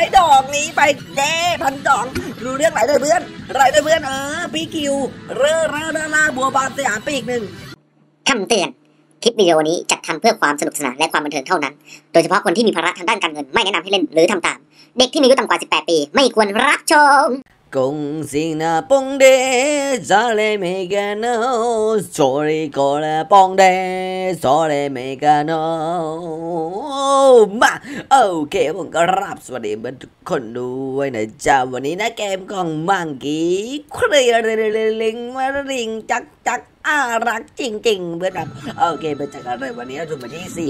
ายดอกนี้ไปเด้พันดอกรู้เรื่องไรได้เพื่อนไรได้เพื่อนพี่กิวเร่อเร่อหน้าบัวบานสยามปีกหนึ่งคำเตือนคลิปวิดีโอนี้จัดทำเพื่อความสนุกสนานและความบันเทิงเท่านั้นโดยเฉพาะคนที่มีภาระทางด้านการเงินไม่แนะนำให้เล่นหรือทำตามเด็กที่มีอายุต่ำกว่า18ปีไม่ควรรับชมกงสินาปงเดซาเลเมกาโนโชริโกะปงเดซาเลเมกาโนมาโอเคผมก็รับสวัสดีทุกคนด้วยนะจ๊ะวันนี้นะเกมของมังกี้เคลียร์ลิงมาลิงจักรักจริงๆเพื่อนครับโอเคไปจากกันเลยวันนี้เราถึงมาที่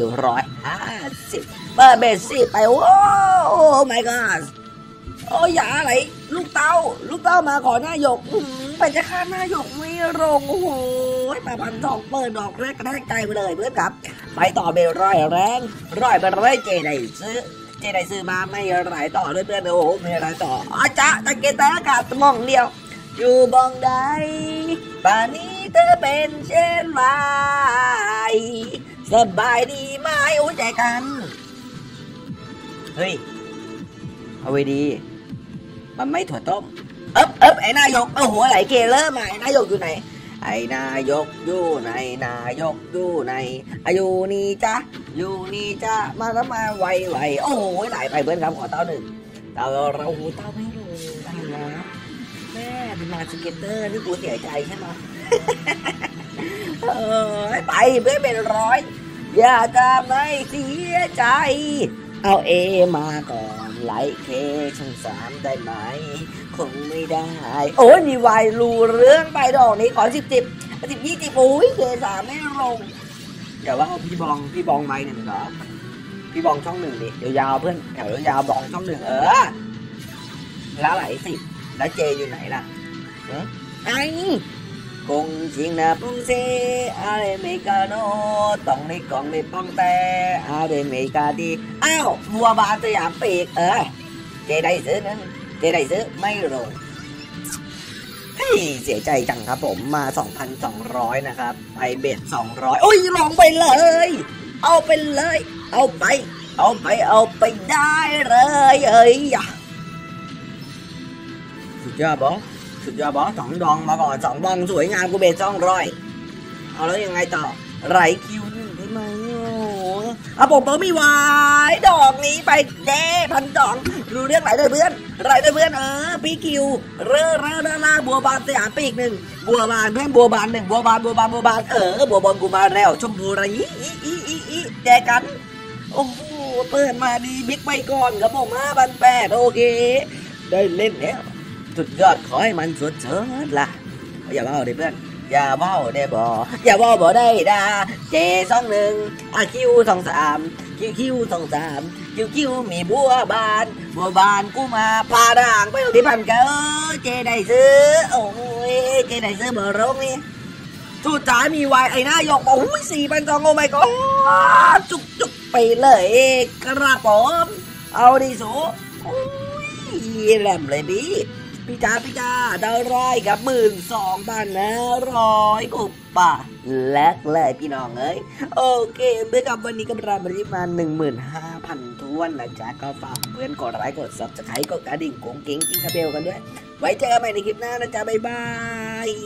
450เบอร์เบสซี่ไปโอ้โอ้ my god โอ้ยาอะไรลูกเต้ามาขอหน้าหยกไปจะฆ่าหน้าหยกไม่ลงโอ้โหแต่พันดอกเปิดดอกแรกกระแทกใจไปเลยเพื่อนครับไปต่อเบลร้อยแรงร้อยไปร้อยเจไดซื้อมาไม่ไหลต่อเพื่อนๆโอ้โหไม่ไหลต่ออาจ๊ะตะเกียตะกาตมองเดียวอยู่บองได้ป่านนี้เธอเป็นเช่นไรสบายดีไหมโอ้ใจกันเฮ้ยเอาไว้ดีมันไม่ถั่วต้มเอ๊บไอ้นายกเอาหัวไหลเกลเลอร์มาไอ้นายกอยู่ไหนไอ้นายกอยู่ไหนนายกอยู่ไหนอยู่นี่จ้ะอยู่นี่จ้ะมาแล้วมาไวโอ้โหไหลไปเบิ้ลครับขอเต้าหนึ่งเราหูเต้าไม่รู้ได้แล้วแม่เป็นมาสเก็ตเตอร์นี่กูเสียใจใช่ไหมไปเพื่อเป็นร้อยอย่าทำให้เสียใจเอาเอมาก่อนไลค์เคช่อง3ได้ไหมคงไม่ได้โอ้ยมีวายรูเรื่องไปดอกนี้ขอ10 10 10 20โอ้ยเค3ไม่ลงเดี๋ยวว่าพี่บองไม้หนึ่งเหรอพี่บองช่องหนึ่งดิเดี๋ยวยาวเพื่อนแถวยาวบองช่องหนึ่งแล้วไหล10แล้วเจอยู่ไหนล่ะไอ้กงชิงนาปงเซอาเรเมกาโนต้องในกล่องในป้องแต่อาเรเมกาดีอ้าวบัวบานสยามปีกเจไดซื้อนั้นเจไดซื้อไม่ลงเสียใจจังครับผมมา 2,200 นะครับไปเบ็ด200โอ้ยลงไปเลยเอาไปเลยเอาไปได้เลยเอ้ยสุดยอดบอส2 ดองมาก่อน2 ดองสวยงามกูเบส200เอาแล้วยังไงต่อไรคิวนี่ได้ไหมอ่ะผมเปิดไม่ไหวดอกนี้ไปเด้พันดอกรู้เรื่องไรได้เพื่อนไรได้เพื่อนพี่คิวเร่อเร่อหน้าบัวบานสยามปีกหนึ่งบัวบานเพื่อนบัวบานหนึ่งบัวบานบัวบานกูมาแล้วชมพูไรอีแจกันโอ้โหเปิดมาดีบิ๊กไปก่อนครับผม5,800โอเคได้เล่นแล้วสุดยอดขอให้มันสุดเถิดล่ะอย่าเบ้าเด้เพื่อนอย่าเบ้าเด้บ่อย่าเบ้าบ่ได้ดาเจ21คิว23คิวมีบัวบานกูมาพาด่างไปอยู่ที่พันเกอเจได้ซื้อโอ้ยเจได้ซื้อบ่ร้องนี่สุดท้ายมีวายไอ้หน้ายกโอ้ย4,200โอ้ my god จุกไปเลยกระผมเอาดิสูโอ้ยแหลมเลยบีพี่จ้าดาวร้อยกับ12,500กุบป่ะแลกพี่น้องเอ้ยโอเคเมื่อกับวันนี้กำไรมาที่มา15,000ท้วนนะจ๊ะก็ฝากเพื่อนกดไลค์กดซับสไครต์กดกระดิ่งกงเก่งกินคาเบลกันด้วยไว้เจอกันใหม่ในคลิปหน้านะจ๊ะบ๊ายบาย